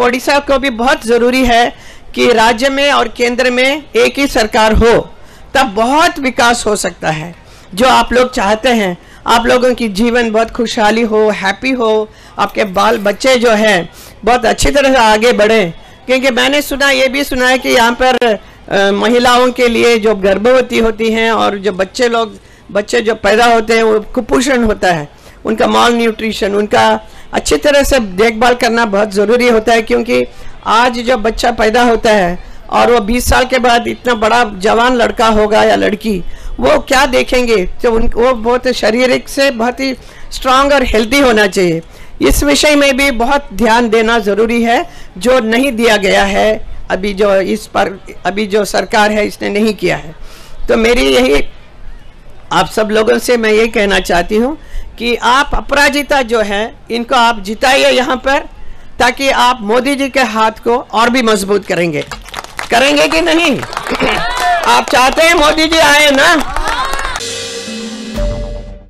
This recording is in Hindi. तो ओडिशा को भी बहुत ज़रूरी है कि राज्य में और केंद्र में एक ही सरकार हो, तब बहुत विकास हो सकता है जो आप लोग चाहते हैं। आप लोगों की जीवन बहुत खुशहाली हो, हैप्पी हो, आपके बाल बच्चे जो हैं बहुत अच्छी तरह से आगे बढ़ें। क्योंकि मैंने सुना, ये भी सुना है कि यहाँ पर महिलाओं के लिए जो गर्भवती होती हैं और जो बच्चे जो पैदा होते हैं वो कुपोषण होता है, उनका माल न्यूट्रिशन, उनका अच्छी तरह से देखभाल करना बहुत ज़रूरी होता है। क्योंकि आज जो बच्चा पैदा होता है और वो 20 साल के बाद इतना बड़ा जवान लड़का होगा या लड़की, वो क्या देखेंगे, तो वो बहुत शारीरिक से बहुत ही स्ट्रांग और हेल्दी होना चाहिए। इस विषय में भी बहुत ध्यान देना ज़रूरी है जो नहीं दिया गया है अभी, जो इस पर अभी जो सरकार है इसने नहीं किया है। तो मेरी यही आप सब लोगों से मैं यही कहना चाहती हूँ कि आप अपराजिता जो है इनको आप जिताइए यहाँ पर, ताकि आप मोदी जी के हाथ को और भी मजबूत करेंगे कि नहीं? आप चाहते हैं मोदी जी आए ना?